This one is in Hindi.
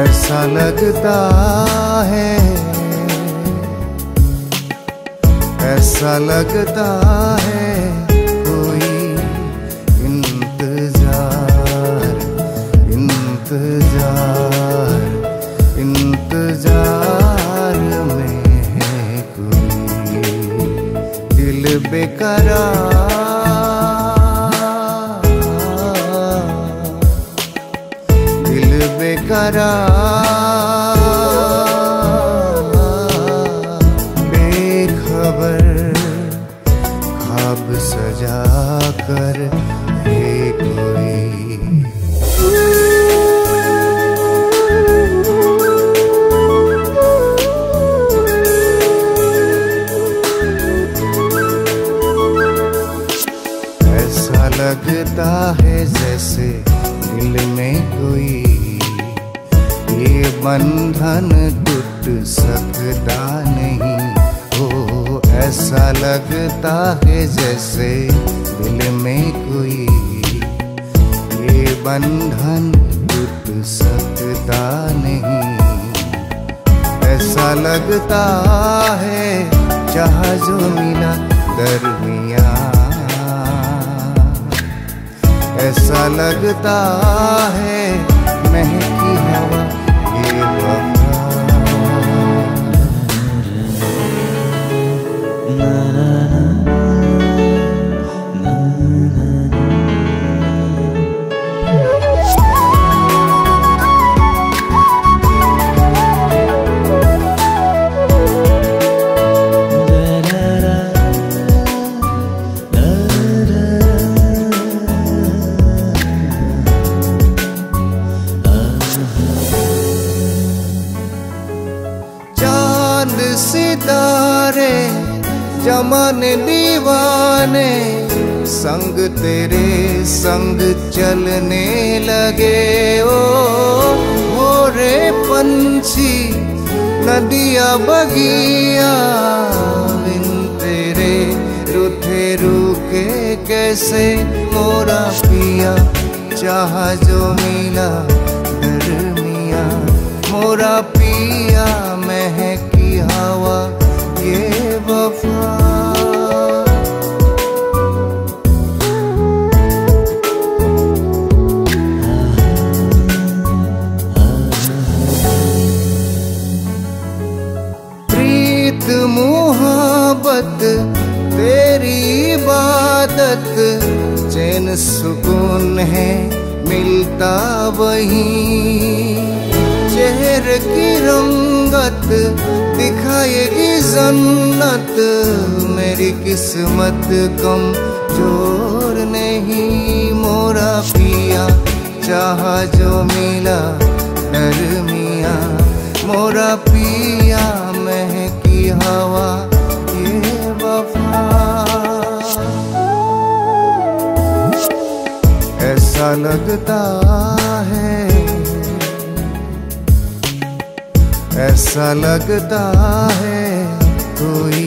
ऐसा लगता है, ऐसा लगता है कोई इंतजार, इंतजार, इंतजार में है कोई दिल बेकरार, दिल बेकरार, सजा कर है कोई। ऐसा लगता है जैसे दिल में कोई ये बंधन टूट सकता नहीं। ऐसा लगता है जैसे दिल में कोई ये बंधन टूट सकता नहीं। ऐसा लगता है चाह जो मिला दरमिया, ऐसा लगता है महकी हवा ये बंधन। चांद सितारे जमाने दीवाने संग तेरे संग चलने लगे। ओ भोरे पंछी नदिया बगिया बिन तेरे रूठे रूके कैसे मोरा पिया। चाह जो मिला दरमिया मोरा पिया महकी हवा ये वफा। प्रीत मोहब्बत तेरी इबादत चैन सुकून है मिलता वहीं। चेहरे की रंगत दिखाएगी जन्नत मेरी किस्मत कम जोर नहीं। मोरा पिया चाह जो मिला नरमिया मोरा पिया महकी हवा ये वफा। ऐसा लगता है, ऐसा लगता है कोई